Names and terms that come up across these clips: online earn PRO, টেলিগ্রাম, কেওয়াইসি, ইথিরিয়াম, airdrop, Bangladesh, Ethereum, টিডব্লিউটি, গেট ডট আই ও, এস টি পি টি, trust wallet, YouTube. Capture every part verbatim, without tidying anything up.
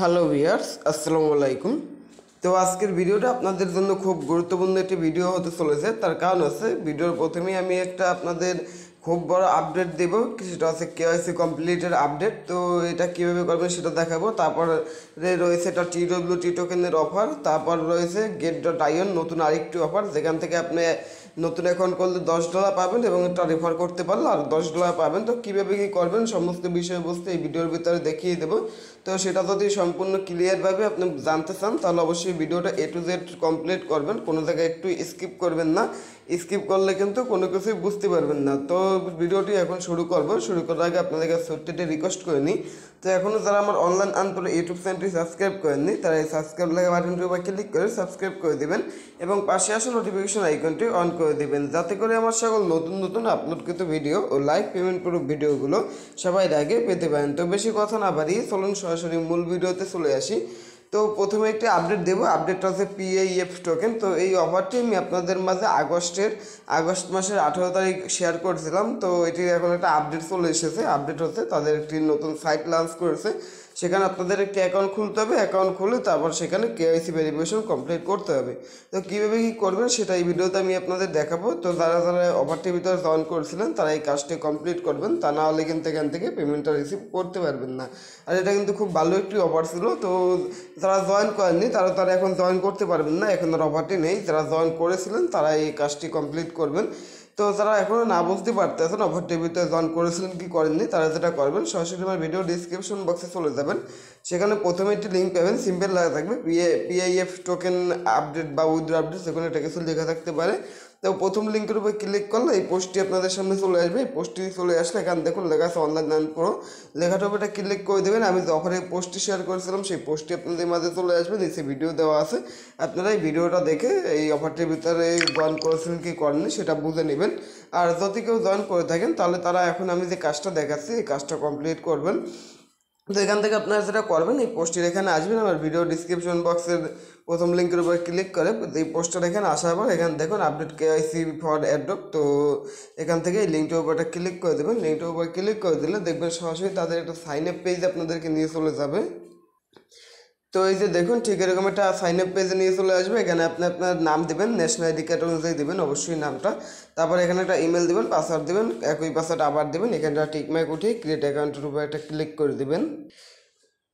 Hello viewers, আসসালামু আলাইকুম। তো আজকের ভিডিওটা আপনাদের জন্য খুব গুরুত্বপূর্ণ একটি ভিডিও হতে চলেছে। তার কারণ আছে, ভিডিওর প্রথমেই আমি একটা আপনাদের খুব বড় আপডেট দেব, সেটা হচ্ছে কেওয়াইসি কমপ্লিটের আপডেট। তো এটা কীভাবে করবেন সেটা দেখাবো। তারপর রয়েছে এটা টিডব্লিউটি টোকেনের অফার, তারপর রয়েছে গেট ডট আই ও নতুন আরেকটি অফার, যেখান থেকে আপনি নতুন অ্যাকাউন্ট করলে দশ ডলার পাবেন এবং এটা রেফার করতে পারলে আর দশ ডলার পাবেন। তো কীভাবে কী করবেন সমস্ত বিষয়বস্তু এই ভিডিওর ভিতরে দেখিয়ে দেবো। তো সেটা যদি সম্পূর্ণ ক্লিয়ারভাবে আপনি জানতে চান তাহলে অবশ্যই ভিডিওটা এ টু জেড কমপ্লিট করবেন, কোনো জায়গায় একটু স্কিপ করবেন না। স্কিপ করলে কিন্তু কোনো কিছুই বুঝতে পারবেন না। তো ভিডিওটি এখন শুরু করব। শুরু করার আগে আপনাদের কাছে ছোট্ট একটি রিকোয়েস্ট করে নিই, তো এখনও যারা আমার অনলাইন আনপ্রো ইউটিউব চ্যানেলটি সাবস্ক্রাইব করেননি তারা এই সাবস্ক্রাইব লাগা বাটনটির উপর ক্লিক করে সাবস্ক্রাইব করে দেবেন এবং পাশে আসা নোটিফিকেশন আইকনটি অন করে দেবেন, যাতে করে আমার সকল নতুন নতুন আপলোডকৃত ভিডিও ও লাইভ পেমেন্ট প্রুফ ভিডিওগুলো সবাই আগে পেতে পারেন। তো বেশি কথা না বাড়িয়ে চলুন সরাসরি মূল ভিডিওতে চলে আসি। তো প্রথমে একটি আপডেট দেবো, আপডেটটা হচ্ছে পি এ এফ টোকেন। তো এই অফারটি আমি আপনাদের মাঝে আগস্টের আগস্ট মাসের আঠারো তারিখ শেয়ার করছিলাম। তো এটি এখন একটা আপডেট চলে এসেছে। আপডেট হচ্ছে তাদের একটি নতুন সাইট লঞ্চ করেছে, সেখানে আপনাদের একটি অ্যাকাউন্ট খুলতে হবে। অ্যাকাউন্ট খুলে তারপর সেখানে কেওয়াইসি ভেরিফিকেশন কমপ্লিট করতে হবে। তো কীভাবে কী করবেন সেটা এই ভিডিওতে আমি আপনাদের দেখাবো। তো যারা যারা অফারটির ভিতরে জয়েন করেছিলেন তারা এই কাজটি কমপ্লিট করবেন, তা না হলে কিন্তু এখান থেকে পেমেন্টটা রিসিভ করতে পারবেন না। আর এটা কিন্তু খুব ভালো একটি অফার ছিল। তো যারা জয়েন করেননি তারা তারা এখন জয়েন করতে পারবেন না, এখন আর অফারটি নেই। যারা জয়েন করেছিলেন তারা এই কাজটি কমপ্লিট করবেন। তো যারা এখনও না বুঝতে পারতেছেন অফারটির ভিতরে জয়েন করেছিলেন কি করেননি, তারা যেটা করবেন সরাসরি আমার ভিডিও ডিসক্রিপশন বক্সে চলে যাবেন, সেখানে প্রথমে একটি লিঙ্ক পাবেন, সিম্পল লেখা থাকবে P A F token update বা উইথড্র আপডেট, সেখানে একটা কিছু লেখা থাকতে পারে। তো প্রথম লিঙ্কের উপর ক্লিক করলে এই পোস্টটি আপনাদের সামনে চলে আসবে। এই পোস্টটি চলে আসলে এখান দেখুন লেখা আছে অনলাইন আর্ন করো, লেখাটার উপর এটা ক্লিক করে দেবেন। আমি যে অফারে পোস্টটি শেয়ার করেছিলাম সেই পোস্টটি আপনাদের মাঝে চলে আসবে, নিচে ভিডিও দেওয়া আছে। আপনারা এই ভিডিওটা দেখে এই অফারটির ভিতরে জয়েন করেছিলেন কি করেননি সেটা বুঝে নেবেন। আর যদি কেউ জয়েন করে থাকেন তাহলে তারা এখন আমি যে কাজটা দেখাচ্ছি এই কাজটা কমপ্লিট করবেন। তো এখান থেকে আপনারা যেটা করবেন, এই পোস্টটির এখানে আসবেন, আমার ভিডিও ডিসক্রিপশন বক্সের প্রথম লিঙ্কের উপর ক্লিক করে এই পোস্টটা এখানে আসার পর এখানে দেখুন আপডেট কেওয়াইসি ফর অ্যাড্রপ। তো এখান থেকে এই লিঙ্কটার উপরটা ক্লিক করে দেবেন। লিঙ্কটার উপর ক্লিক করে দিলে দেখবেন সরাসরি তাদের একটা সাইন আপ পেজ আপনাদেরকে নিয়ে চলে যাবে। তো এই যে দেখুন ঠিক এরকম একটা সাইন আপ পেজে নিয়ে চলে আসবে। এখানে আপনি আপনার নাম দেবেন, ন্যাশনাল আইডি কার্ড অনুযায়ী দেবেন অবশ্যই নামটা, তারপর এখানে একটা ইমেল দেবেন, পাসওয়ার্ড দেবেন, একই পাসওয়ার্ড আবার দেবেন। এখানটা টিকমার্ক উঠিয়ে ক্রিয়েট অ্যাকাউন্টের উপর একটা ক্লিক করে দেবেন।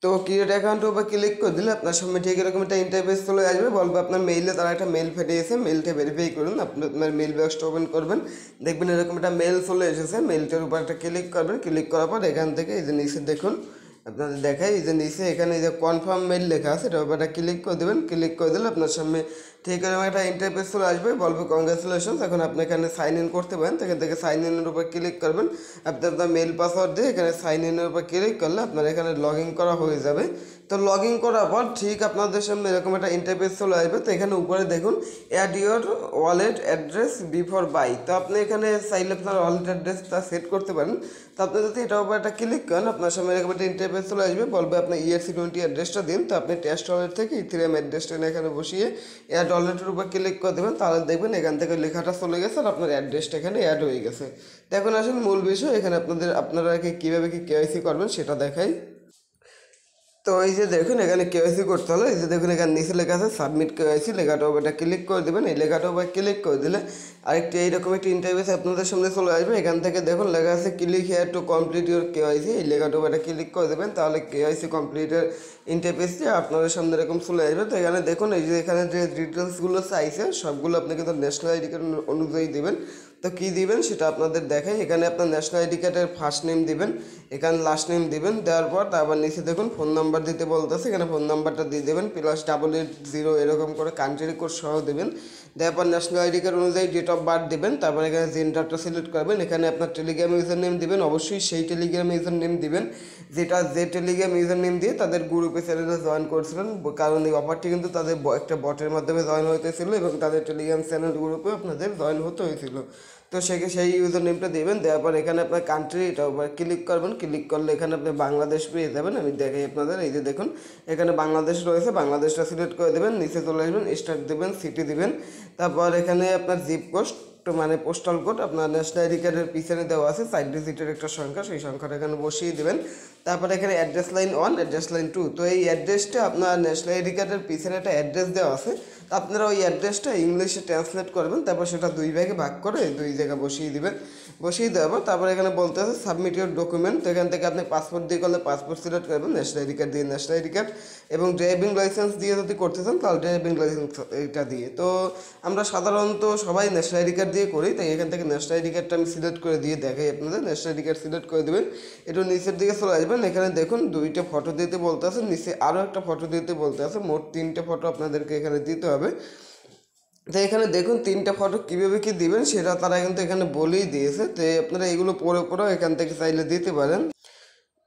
তো ক্রিয়েট অ্যাকাউন্টের উপর ক্লিক করে দিলে আপনার সামনে ঠিক এরকম একটা ইন্টারফেস চলে আসবে। বলবো আপনার মেইলে তারা একটা মেল ফেটে এসে মেলটা ভেরিফাই করুন। আপনি আপনার মেল বক্সটা ওপেন করবেন, দেখবেন এরকম একটা মেল চলে এসেছে। মেলটার উপর একটা ক্লিক করবেন, ক্লিক করার পর এখান থেকে এই যে নিচে দেখুন আপনাদের দেখায় এই যে নিচে এখানে যে কনফার্ম মেল লেখা আছে সেটার ব্যাপারটা ক্লিক করে দেবেন। ক্লিক করে দিলে আপনার সামনে ঠিক এরকম একটা ইন্টারফেস চলে আসবে, বলবে কংগ্রাচুলেশন। এখন আপনি এখানে সাইন ইন করতে পারেন, সেখান থেকে সাইন ইনের উপর ক্লিক করবেন। আপনি আপনার মেল পাসওয়ার্ড দিয়ে এখানে সাইন ইনের উপর ক্লিক করলে আপনার এখানে লগ ইন করা হয়ে যাবে। তো লগ ইন করার পর ঠিক আপনাদের সামনে এরকম একটা ইন্টারফেস চলে আসবে। তো এখানে উপরে দেখুন add your wallet address before buy. তো আপনি এখানে চাইলে আপনার ওয়ালেট অ্যাড্রেসটা সেট করতে পারেন। তো আপনি যদি এটার উপর একটা ক্লিক করেন আপনার সামনে এরকম একটা ইন্টারফেস চলে আসবে, বলবে আপনার ইএসি টোয়েন্টি অ্যাড্রেসটা দিন। তো আপনি টেস্ট ওয়ালেট থেকে ইথিরিয়াম অ্যাড্রেসটা এখানে বসিয়ে অ্যাড ওয়ালেটের উপর ক্লিক করে দেবেন, তাহলে দেখবেন এখান থেকে লেখাটা চলে গেছে আর আপনার অ্যাড্রেসটা এখানে অ্যাড হয়ে গেছে। তো এখন আসুন মূল বিষয়, এখানে আপনাদের আপনারা কীভাবে কি কেওয়াইসি করবেন সেটা দেখাই। তো এই যে দেখুন এখানে কেওয়াইসি করতে হলে এই যে দেখুন এখানে নিচে লেখা আছে সাবমিট কেওয়াইসি, লেখাটা ওটা ক্লিক করে দেবেন। এই লেখাটা ওপর ক্লিক করে দিলে আরেকটি এইরকম একটি ইন্টারফেস আপনাদের সামনে চলে আসবে। এখান থেকে দেখুন লেখা আছে click here to complete your কেওয়াইসি, এই লেখাটা ওটা ক্লিক করে দেবেন, তাহলে কেওয়াইসি কমপ্লিটের ইন্টারফেসটি আপনাদের সামনে এরকম চলে আসবে। তো এখানে দেখুন এই যে এখানে যে ডিটেলসগুলো চাইছে সবগুলো আপনি কিন্তু ন্যাশনাল আইডি কার্ড অনুযায়ী দেবেন। তো কী দেবেন সেটা আপনাদের দেখাই। এখানে আপনার ন্যাশনাল আইডি কার্ডের ফার্স্ট নেম দেবেন, এখানে লাস্ট নেম দেবেন, দেওয়ার পর তারপর নিচে দেখুন ফোন নাম্বার দিতে বলতেছে, এখানে ফোন নাম্বারটা দিয়ে দেবেন প্লাস ডাবল এইট জিরো এরকম করে কান্ট্রি কোড সহ দেবেন। দেওয়ার পর ন্যাশনাল আইডি কার্ড অনুযায়ী ডেট অফ বার্থ দেবেন, তারপর এখানে জেন্ডারটা সিলেক্ট করবেন। এখানে আপনার টেলিগ্রাম ইউজার নেম দেবেন, অবশ্যই সেই টেলিগ্রাম ইউজার নেম দেবেন যেটা যে টেলিগ্রাম ইউজার নেম দিয়ে তাদের গ্রুপে চ্যানেলে জয়েন করেছিলেন, কারণ এই অফারটি কিন্তু তাদের একটা বটের মাধ্যমে জয়েন হতেছিল এবং তাদের টেলিগ্রাম চ্যানেল গ্রুপে আপনাদের জয়েন হতে হয়েছিল। তো সেকে সেই ইউজার নেমটা দেবেন, দেওয়ার পর এখানে আপনার কান্ট্রি এটা উপর ক্লিক করবেন। ক্লিক করলে এখানে আপনি বাংলাদেশ পেয়ে যাবেন। আমি দেখাই আপনাদের, এই যে দেখুন এখানে বাংলাদেশ রয়েছে, বাংলাদেশটা সিলেক্ট করে দেবেন। নিচে চলে আসবেন, স্টার্ট দেবেন, সিটি দেবেন, তারপর এখানে আপনার জিপ কোড মানে পোস্টাল কোড আপনার ন্যাশনাল আইডি কার্ডের পিছনে দেওয়া আছে, সাইড ডিজিটের একটা সংখ্যা, সেই সংখ্যাটা এখানে বসিয়ে দেবেন। তারপরে এখানে address line one, address line two. তো এই অ্যাড্রেসটা আপনার ন্যাশনাল আইডি কার্ডের পিছনে একটা অ্যাড্রেস দেওয়া আছে, আপনারা ওই অ্যাড্রেসটা ইংলিশে ট্রান্সলেট করবেন, তারপর সেটা দুই ভাগে ভাগ করে দুই জায়গা বসিয়ে দেবেন। বসিয়ে দেওয়ার পর তারপরে এখানে বলতে আছে সাবমিট ইউর ডকুমেন্ট। তো এখান থেকে আপনি পাসপোর্ট দিয়ে করলে পাসপোর্ট সিলেক্ট করবেন, ন্যাশনাল আইডি কার্ড দিয়ে ন্যাশনাল আইডি কার্ড, এবং ড্রাইভিং লাইসেন্স দিয়ে যদি করতে চান তাহলে ড্রাইভিং লাইসেন্স এটা দিয়ে। তো আমরা সাধারণত সবাই ন্যাশনাল আইডি কার্ড দিয়ে করি, তাই এখান থেকে ন্যাশনাল আইডি কার্ডটা আমি সিলেক্ট করে দিয়ে দেখাই আপনাদের। ন্যাশনাল আইডি কার্ড সিলেক্ট করে দেবেন, একটু নিচের দিকে চলে আসবেন, এখানে দেখুন দুইটা ফটো দিতে বলতে আছে, নিচে আরও একটা ফটো দিতে বলতে আছে, মোট তিনটে ফটো আপনাদেরকে এখানে দিতে হবে। তো এখানে দেখুন তিনটা ফটো কীভাবে কী দিবেন সেটা তারা কিন্তু এখানে বলেই দিয়েছে, তো আপনারা এগুলো পরে পরেও এখান থেকে চাইলে দিতে পারেন।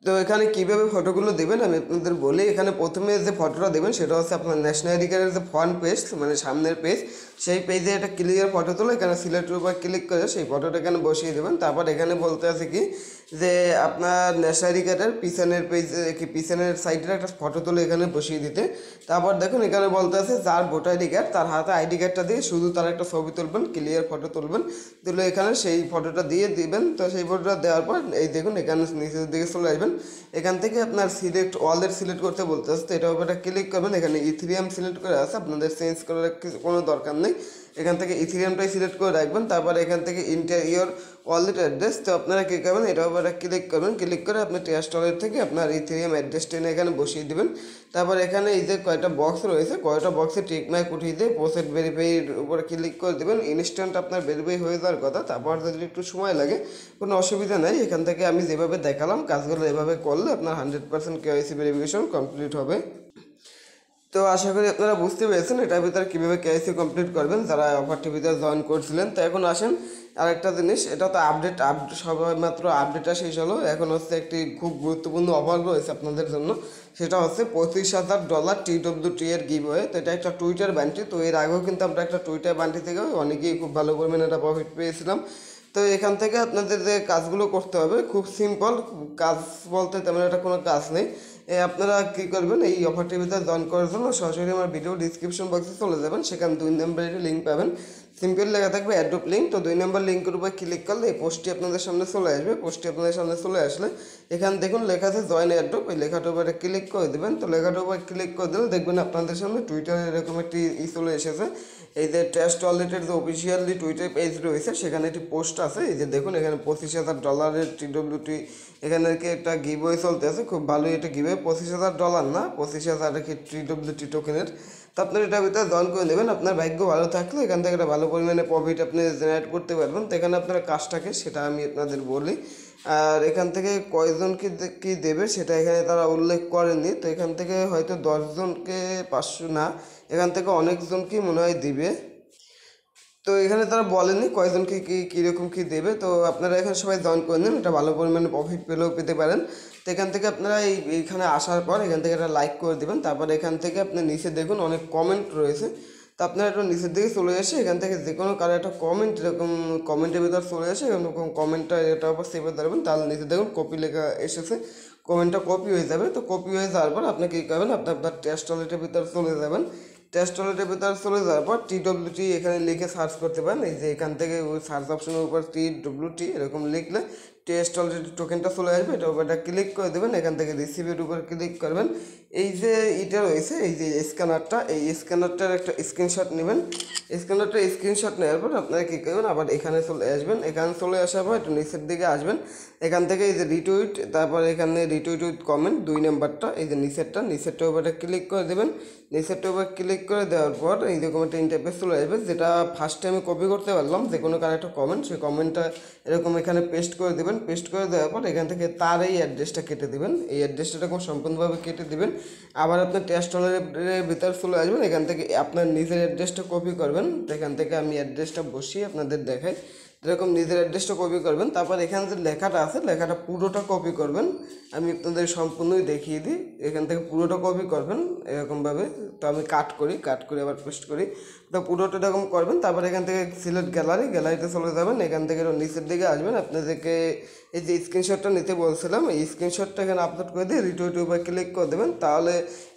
তো এখানে কীভাবে ফটোগুলো দেবেন আমি আপনাদের বলি। এখানে প্রথমে যে ফটোটা দেবেন সেটা হচ্ছে আপনার ন্যাশনাল আইডি কার্ডের যে ফ্রন্ট পেজ মানে সামনের পেজ, সেই পেজে একটা ক্লিয়ার ফটো তুলে এখানে সিলেক্টের উপর ক্লিক করে সেই ফটোটা এখানে বসিয়ে দেবেন। তারপর এখানে বলতে আছে কি যে আপনার ন্যাশনাল আইডি কার্ডের পিছনের পেজ কি পিছনের সাইডের একটা ফটো তুলে এখানে বসিয়ে দিতে। তারপর দেখুন এখানে বলতে আছে যার ভোটার আইডি কার্ড তার হাতে আইডি কার্ডটা দিয়ে শুধু তার একটা ছবি তুলবেন, ক্লিয়ার ফটো তুলবেন, তুলে এখানে সেই ফটোটা দিয়ে দিবেন। তো সেই ফটোটা দেওয়ার পর এই দেখুন এখানে নিচের দিকে চলে আসবেন, এখান থেকে আপনার সিলেক্ট অলদের সিলেক্ট করতে বলতে আসছে, এটার উপরে ক্লিক করবেন। এখানে ইথেরিয়াম সিলেক্ট করে আছে, আপনাদের চেঞ্জ করার কোনো দরকার নেই, এখান থেকে ইথেরিয়ামটাই সিলেক্ট করে রাখবেন। তারপরে এখান থেকে এন্টার ইওর ওয়ালেট অ্যাড্রেস, তো আপনারা কী করবেন এটার উপরে ক্লিক করবেন, ক্লিক করে আপনি টেস্ট ওয়ালেট থেকে আপনার ইথেরিয়াম অ্যাড্রেসটা এনে এখানে বসিয়ে দেবেন। তারপর এখানে এই যে কয়টা বক্স রয়েছে কয়টা বক্সে টিকমার্ক উঠিয়ে দিয়ে পোস্ট ভেরিফাইয়ের উপর ক্লিক করে দেবেন, ইনস্ট্যান্ট আপনার ভেরিফাই হয়ে যাওয়ার কথা। তারপর যদি একটু সময় লাগে কোনো অসুবিধা নেই, এখান থেকে আমি যেভাবে দেখালাম কাজগুলো এভাবে করলে আপনার hundred percent কেওয়াইসি verification complete হবে। তো আশা করি আপনারা বুঝতে পেরেছেন এটার ভিতরে কীভাবে কেওয়াইসি কমপ্লিট করবেন যারা অফারটির ভিতরে জয়েন করছিলেন। তো এখন আসেন আরেকটা জিনিস, এটা তো আপডেট আপডেট সবেমাত্র আপডেটটা শেষ হলো, এখন হচ্ছে একটি খুব গুরুত্বপূর্ণ অফার রয়েছে আপনাদের জন্য, সেটা হচ্ছে পঁচিশ হাজার ডলার টি ডব্লিউ টি এর গিভওয়ে। তো এটা একটা টুইটার বান্টি, তো এর আগেও কিন্তু আমরা একটা টুইটার বান্টি থেকে অনেকেই খুব ভালো পরিমাণ একটা প্রফিট পেয়েছিলাম। তো এখান থেকে আপনাদের যে কাজগুলো করতে হবে খুব সিম্পল, কাজ বলতে তেমন একটা কোনো কাজ নেই। আপনারা কী করবেন এই অফারটির ভিতরে জয়েন করার জন্য সরাসরি আমার ভিডিও ডিসক্রিপশন বক্সে চলে যাবেন, সেখানে দুই নম্বরের একটা লিঙ্ক পাবেন, সিম্পল লেখা থাকবে অ্যাড্রপ লিঙ্ক। তো দুই নম্বর লিঙ্কের উপর ক্লিক করলে এই পোস্টটি আপনাদের সামনে চলে আসবে। পোস্টটি আপনাদের সামনে চলে আসলে এখানে দেখুন লেখা আছে জয়েন অ্যাড্রপ, এই লেখাটার উপরে ক্লিক করে দেবেন। তো লেখাটার উপর ক্লিক করে দিলে দেখবেন আপনাদের সামনে টুইটারে এরকম একটি ই চলে এসেছে, এই যে ট্যাস্ট ওয়ালেটের যে অফিসিয়ালি টুইটার পেজ রয়েছে সেখানে একটি পোস্ট আছে, এই যে দেখুন এখানে পঁচিশ হাজার ডলারের টি ডব্লিউ টি এখানে আর কি একটা গিভওয়ে চলতে আছে, খুব ভালোই এটা গিভওয়ে, পঁচিশ হাজার ডলার না পঁচিশ হাজার আর কি টি ডব্লিউ টি টোকেনের। তো আপনার এটা ভিতরে জয়েন করে নেবেন, আপনার ভাগ্য ভালো থাকলে এখান থেকে একটা ভালো পরিমাণে প্রফিট আপনি জেনারেট করতে পারবেন। তো এখানে আপনার কাজটাকে সেটা আমি আপনাদের বলি, আর এখান থেকে কয়জনকে কী দেবে সেটা এখানে তারা উল্লেখ করেনি। তো এখান থেকে হয়তো দশজনকে পাঁচশো না, এখান থেকে অনেকজনকেই মনে হয় দিবে। তো এখানে তারা বলেনি কয়জনকে কী কীরকম কী দেবে। তো আপনারা এখানে সবাই জয়েন করে নেন, এটা ভালো পরিমাণে প্রফিট পেলেও পেতে পারেন। তো এখান থেকে আপনারা এই এইখানে আসার পর এখান থেকে একটা লাইক করে দেবেন। তারপরে এখান থেকে আপনি নিচে দেখুন অনেক কমেন্ট রয়েছে, তো আপনারা একটু নিচের দিকে চলে এসে এখান থেকে যে কোনো কারো একটা কমেন্ট এরকম কমেন্টের ভিতরে চলে এসে এরকম কমেন্টটা এটার উপর সেভ করবেন। তাহলে নিচে দেখুন কপি লেখা এসেছে, কমেন্টটা কপি হয়ে যাবে। তো কপি হয়ে যাওয়ার পর আপনি কী করবেন আপনি আপনার টেস্ট ওয়ালেটের ভিতরে চলে যাবেন। টেস্ট ওয়ালেটের ভিতরে চলে যাওয়ার পর টি ডব্লিউ টি এখানে লিখে সার্চ করতে পারেন, এই যে এখান থেকে ওই সার্চ অপশনের উপর টি ডব্লিউ টি এরকম লিখলে টেস্ট অলরেডি টোকেনটা চলে আসবে। এটা ওটা ক্লিক করে দেবেন, এখান থেকে রিসিভের উপর ক্লিক করবেন। এই যে এটা রয়েছে এই যে স্ক্যানারটা, এই স্ক্যানারটার একটা স্ক্রিনশট নেবেন। স্ক্যানারটা স্ক্রিনশট নেওয়ার পর আপনারা কী করবেন আবার এখানে চলে আসবেন। এখানে চলে আসার পর একটু নিচের দিকে আসবেন, এখান থেকে এই যে রিটুইট, তারপর এখানে রিটুইট উইথ কমেন্ট দুই নাম্বারটা, এই যে নিচেরটা নিচেরটা ওপরটা ক্লিক করে দেবেন। নিচেরটা ওপর ক্লিক করে দেওয়ার পর এই রকম একটা ইন্টারফেস চলে আসবে, যেটা ফার্স্টে আমি কপি করতে পারলাম যে কোনো কারো একটা কমেন্ট, সেই কমেন্টটা এরকম এখানে পেস্ট করে দেবেন। পেস্ট করে দেওয়ার পর এখান থেকে তার এই অ্যাড্রেসটা কেটে দেবেন, এই অ্যাড্রেসটা এরকম সম্পূর্ণভাবে কেটে দেবেন। আবার আপনার টেস্ট ওয়ালেটের ভিতরে চলে আসবেন, এখান থেকে আপনার নিজের অ্যাড্রেসটা কপি করবেন। এখান থেকে আমি অ্যাড্রেসটা বসিয়ে আপনাদের দেখাই, এরকম নিজের অ্যাড্রেসটা কপি করবেন। তারপর এখানে যে লেখাটা আছে লেখাটা পুরোটা কপি করবেন, আমি আপনাদের সম্পূর্ণই দেখিয়ে দিই। এখান থেকে পুরোটা কপি করবেন এরকমভাবে, তো আমি কাট করি কাট করে আবার পেস্ট করি, তো পুরোটা এরকম করবেন। তারপর এখান থেকে সিলেক্ট গ্যালারি, গ্যালারিতে চলে যাবেন, এখান থেকে নিচের দিকে আসবেন, আপনাদেরকে এই যে স্ক্রিনশটটা নিতে বলছিলাম এই স্ক্রিনশটটা এখানে আপলোড করে দিয়ে রিটুইট উপরে ক্লিক করে দেবেন তাহলে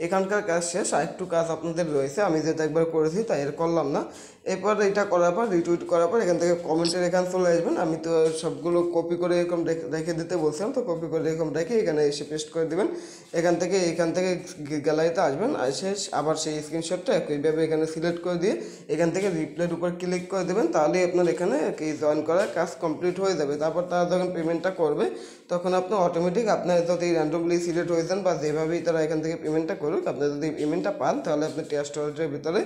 এখানকার কাজ শেষ আরেকটু কাজ আপনাদের রয়েছে আমি যেটা একবার করেছি তাই এর করলাম না এরপর এটা করার পর রিটুইট করার পর এখান থেকে কমেন্টের এখানে চলে আসবেন আমি তো সবগুলো কপি করে এরকম রেখে দিতে বলছিলাম তো কপি করে এরকম রেখে এখানে এসে পেস্ট করে দেবেন এখান থেকে এখান থেকে গ্যালারিতে আসবেন আর শেষ আবার সেই স্ক্রিনশটটা এইভাবে এখানে সিলেক্ট করে দিয়ে এখান থেকে রিপ্লের উপর ক্লিক করে দেবেন তাহলে আপনার এখানে কি জয়েন করার কাজ কমপ্লিট হয়ে যাবে তারপর তারা যখন পেমেন্টটা করবে তখন আপনি অটোমেটিক আপনার যদি র্যান্ডমলি সিলেক্ট হয়ে যান বা যেভাবেই তারা এখান থেকে পেমেন্টটা করুক আপনার যদি পেমেন্টটা পান তাহলে আপনি টেস্ট ওয়ালেটের ভিতরে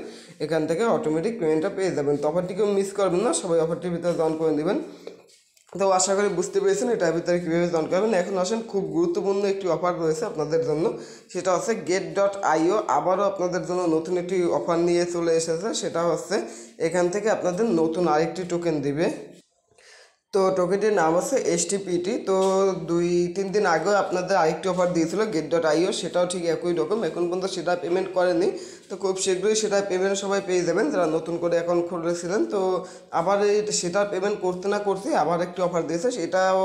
এখান থেকে অটোমেটিক পেমেন্টটা পেয়ে যাবেন অফারটিকেও মিস করবেন না সবাই অফারটির ভিতরে জয়েন করে দেবেন তো আশা করি বুঝতে পেরেছেন এটার ভিতরে কীভাবে জয়েন করবেন এখন আসেন খুব গুরুত্বপূর্ণ একটি অফার রয়েছে আপনাদের জন্য সেটা হচ্ছে গেট ডট আই ও আবারও আপনাদের জন্য নতুন একটি অফার নিয়ে চলে এসেছে সেটা হচ্ছে এখান থেকে আপনাদের নতুন আরেকটি টোকেন দিবে তো টোকেনটির নাম আছে এস টি পি টি তো দুই তিন দিন আগেও আপনাদের আরেকটি অফার দিয়েছিল গেট ডট আই ও সেটাও ঠিক একই রকম এখন পর্যন্ত সেটা পেমেন্ট করেনি তো খুব শীঘ্রই সেটা পেমেন্ট সবাই পেয়ে যাবেন যারা নতুন করে অ্যাকাউন্ট খুলেছিলেন তো আবার সেটা পেমেন্ট করতে না করতে আবার একটি অফার দিয়েছে সেটাও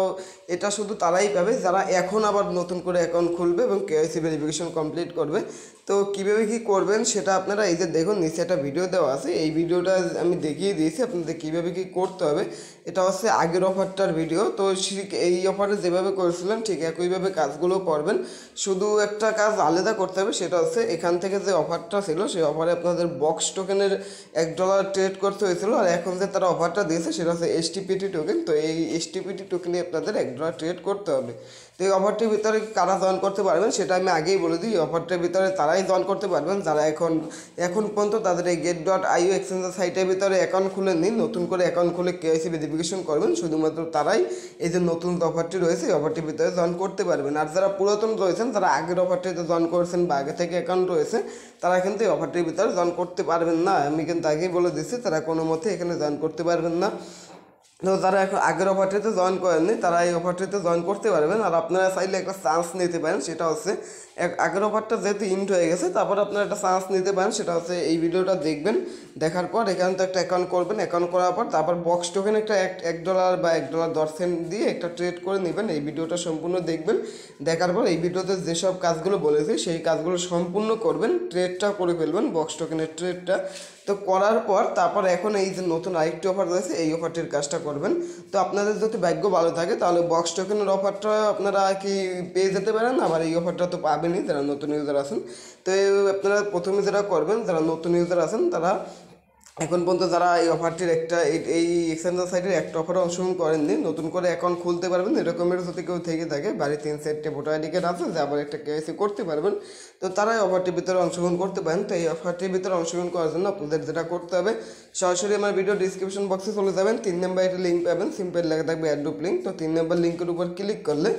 এটা শুধু তারাই পাবে যারা এখন আবার নতুন করে অ্যাকাউন্ট খুলবে এবং K Y C verification complete করবে তো কীভাবে কী করবেন সেটা আপনারা এই যে দেখুন নিচে একটা ভিডিও দেওয়া আছে এই ভিডিওটা আমি দেখিয়ে দিয়েছি আপনাদের কীভাবে কী করতে হবে এটা হচ্ছে আগের অফারটার ভিডিও তো এই অফারে যেভাবে করেছিলাম ঠিক একইভাবে কাজগুলো করবেন শুধু একটা কাজ আলাদা করতে হবে সেটা হচ্ছে এখান থেকে যে অফারটা ছিল সেই অফারে আপনাদের বক্স টোকেনের এক ডলার ট্রেড করতে হয়েছিল আর এখন যে তারা অফারটা দিয়েছে সেটা হচ্ছে এস টি পি টি token তো এই এস টি পি টি টোকেনে আপনাদের এক ডলার ট্রেড করতে হবে তো এই অফারটির ভিতরে কারা জয়েন করতে পারবেন সেটা আমি আগেই বলে দিই অফারটির ভিতরে তারাই জয়েন করতে পারবেন যারা এখন এখন পর্যন্ত তাদের এই গেট ডট আইও এক্সচেঞ্জের সাইটের ভিতরে অ্যাকাউন্ট খুলে নিন নতুন করে অ্যাকাউন্ট খুলে কে ওয়াই সি ভেরিফিকেশন করবেন শুধুমাত্র তারাই এই যে নতুন অফারটি রয়েছে এই অফারটির ভিতরে জয়েন করতে পারবেন আর যারা পুরাতন রয়েছেন তারা আগের অফারটিতে জয়েন করেছেন বা আগে থেকে অ্যাকাউন্ট রয়েছে তারা কিন্তু এই অফারটির ভিতরে জয়েন করতে পারবেন না আমি কিন্তু আগেই বলে দিচ্ছি তারা কোনো মতে এখানে জয়েন করতে পারবেন না তো যারা এখন আগের অফারটিতে জয়েন করেননি তারা এই অফারটিতে জয়েন করতে পারবেন আর আপনারা চাইলে একটা চান্স নিতে পারেন সেটা হচ্ছে এক আগের অফারটা যেহেতু ইন্ড হয়ে গেছে তারপর আপনারা একটা চান্স নিতে পারেন সেটা হচ্ছে এই ভিডিওটা দেখবেন দেখার পর এখানে তো একটা অ্যাকাউন্ট করবেন অ্যাকাউন্ট করার পর তারপর বক্স টোকেন একটা এক ডলার বা এক ডলার দশ সেন্ট দিয়ে একটা ট্রেড করে নেবেন এই ভিডিওটা সম্পূর্ণ দেখবেন দেখার পর এই ভিডিওতে যেসব কাজগুলো বলেছি সেই কাজগুলো সম্পূর্ণ করবেন ট্রেডটা করে ফেলবেন বক্স টোকেনের ট্রেডটা তো করার পর তারপর এখন এই যে নতুন আরেকটি অফার রয়েছে এই অফারটির কাজটা করবেন তো আপনাদের যদি ভাগ্য ভালো থাকে তাহলে বক্স টোকেনের অফারটা আপনারা কি পেয়ে যেতে পারেন আবার এই অফারটা তো পাবেনই যারা নতুন ইউজার আছেন তো আপনারা প্রথমে যারা করবেন যারা নতুন ইউজার আছেন তারা এখন পর্যন্ত যারা এই অফারটির একটা এই এক্সচেঞ্জার সাইটের একটা অফারে অংশগ্রহণ করেননি নতুন করে অ্যাকাউন্ট খুলতে পারবেন এরকমের যদি কেউ থেকে থাকে বাড়ি তিন সাইডে ভোটার আইডি কার্ড আছে যে আবার একটা কে ওয়াই সি করতে পারবেন তো তারা এই অফারটির ভিতরে অংশগ্রহণ করতে পারেন তো এই অফারটির ভিতরে অংশগ্রহণ করার জন্য আপনাদের যেটা করতে হবে সরাসরি আমার ভিডিও ডিসক্রিপশন বক্সে চলে যাবেন তিন নম্বর একটা লিঙ্ক পাবেন সিম্পল লেখা থাকবে অ্যাড্রপ লিঙ্ক তো তিন নম্বর লিঙ্কের উপর ক্লিক করলে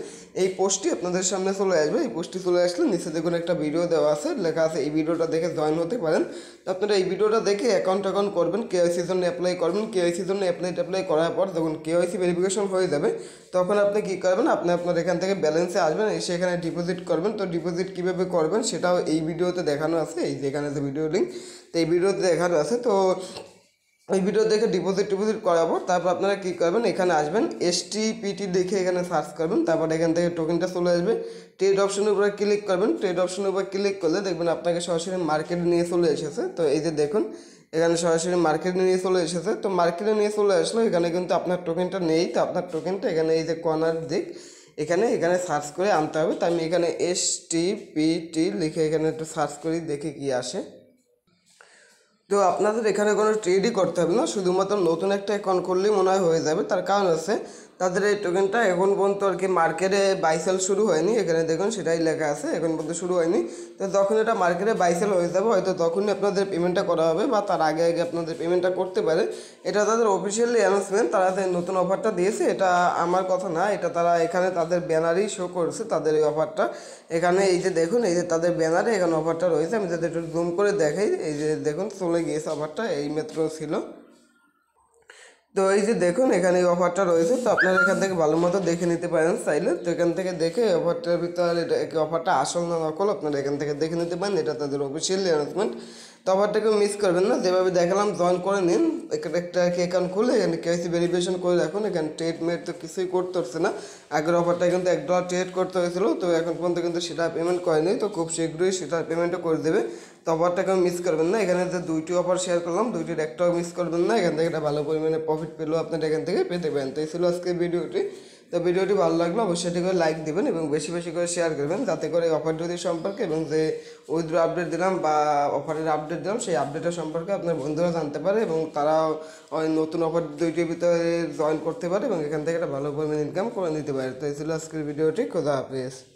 এই পোস্টটি আপনাদের সামনে চলে আসবে এই পোস্টটি চলে আসলে নিচে দেখুন একটা ভিডিও দেওয়া আছে লেখা আছে এই ভিডিওটা দেখে জয়েন হতে পারেন তো আপনারা এই ভিডিওটা দেখে অ্যাকাউন্ট অ্যাকাউন্ট করবেন কে ওয়াই সির জন্য অ্যাপ্লাই করবেন কে ওয়াই সির জন্য অ্যাপ্লাই অ্যাপ্লাই করার পর যখন কে ওয়াই সি ভেরিফিকেশন হয়ে যাবে তখন আপনি কী করবেন আপনি আপনার এখান থেকে ব্যালেন্সে আসবেন এসে এখানে ডিপোজিট করবেন তো ডিপোজিট কীভাবে করবেন সেটাও এই ভিডিওতে দেখানো আছে এই যেখানে যে ভিডিও লিঙ্ক তো এই ভিডিওতে দেখানো আছে তো এই ভিডিও দেখে ডিপোজিট ডিপোজিট করার পর তারপর আপনারা কী করবেন এখানে আসবেন এস টি পি টি দেখে এখানে সার্চ করবেন তারপর এখান থেকে টোকেনটা চলে আসবে ট্রেড অপশনের উপরে ক্লিক করবেন ট্রেড অপশনের উপরে ক্লিক করলে দেখবেন আপনাকে সরাসরি মার্কেটে নিয়ে চলে এসেছে তো এই যে দেখুন এখানে সরাসরি মার্কেটে নিয়ে চলে এসেছে তো মার্কেটে নিয়ে চলে আসলো এখানে কিন্তু আপনার টোকেনটা নেই তো আপনার টোকেনটা এখানে এই যে কর্নার দিক এখানে এখানে সার্চ করে আনতে হবে তো আমি এখানে এস টি পি টি লিখে এখানে একটু সার্চ করি দেখি কি আসে তো আপনাদের এখানে কোনো ট্রেডই করতে হবে না শুধুমাত্র নতুন একটা অ্যাকাউন্ট করলেই মনে হয় হয়ে যাবে তার কারণ আছে তাদের এই টোকেনটা এখন পর্যন্ত আর কি মার্কেটে বাইসেল শুরু হয়নি এখানে দেখুন সেটাই লেখা আছে এখন পর্যন্ত শুরু হয়নি তো যখন এটা মার্কেটে বাইসেল হয়ে যাবে হয়তো তখনই আপনাদের পেমেন্টটা করা হবে বা তার আগে আগে আপনাদের পেমেন্টটা করতে পারে এটা তাদের অফিসিয়ালি অ্যানাউন্সমেন্ট তারা নতুন অফারটা দিয়েছে এটা আমার কথা না এটা তারা এখানে তাদের ব্যানারেই শো করছে তাদের এই অফারটা এখানে এই যে দেখুন এই যে তাদের ব্যানারে এখানে অফারটা রয়েছে আমি যাদের একটু জুম করে দেখাই এই যে দেখুন চলে গিয়েছে অফারটা এই মাত্র ছিল তো এই যে দেখুন এখানে এই অফারটা রয়েছে, তো আপনারা এখান থেকে ভালো মতো দেখে নিতে পারেন চাইলে। তো এখান থেকে দেখে অফারটার ভিতরে এটা অফারটা আসল না নকল আপনারা এখান থেকে দেখে নিতে পারেন, এটা তাদের অফিসিয়াল অ্যানাউন্সমেন্ট। তো অফারটাকে মিস করবেন না, যেভাবে দেখালাম জয়েন করে নিন, এখানে একটা অ্যাকাউন্ট খুলে এখানে কেওয়াইসি ভেরিফিকেশন করে রাখুন। এখানে ট্রেড মেড তো কিছুই করতে হচ্ছে না, আগের অফারটা কিন্তু এক ডলার ট্রেড করতে হয়েছিল, তো এখন পর্যন্ত কিন্তু সেটা পেমেন্ট করেনি, তো খুব শীঘ্রই সেটা পেমেন্টও করে দেবে। তো অফারটা কেউ মিস করবেন না, এখানে যে দুইটি অফার শেয়ার করলাম দুইটির একটাও মিস করবেন না, এখান থেকে একটা ভালো পরিমাণে প্রফিট পেলেও আপনারা এখান থেকে পেতে পারেন। তো এই ছিল আজকে ভিডিওটি, তো ভিডিওটি ভালো লাগলো অবশ্যই এটি করে লাইক দেবেন এবং বেশি বেশি করে শেয়ার করবেন, যাতে করে এই অফারটি সম্পর্কে এবং যে উইথড্র আপডেট দিলাম বা অফারের আপডেট দিলাম সেই আপডেটটা সম্পর্কে আপনার বন্ধুরা জানতে পারে এবং তারাও নতুন অফার দুইটির ভিতরে জয়েন করতে পারে এবং এখান থেকে একটা ভালো পরিমাণে ইনকাম করে নিতে পারে। তো এই ছিল আজকের ভিডিওটি, খোদা হাফেজ।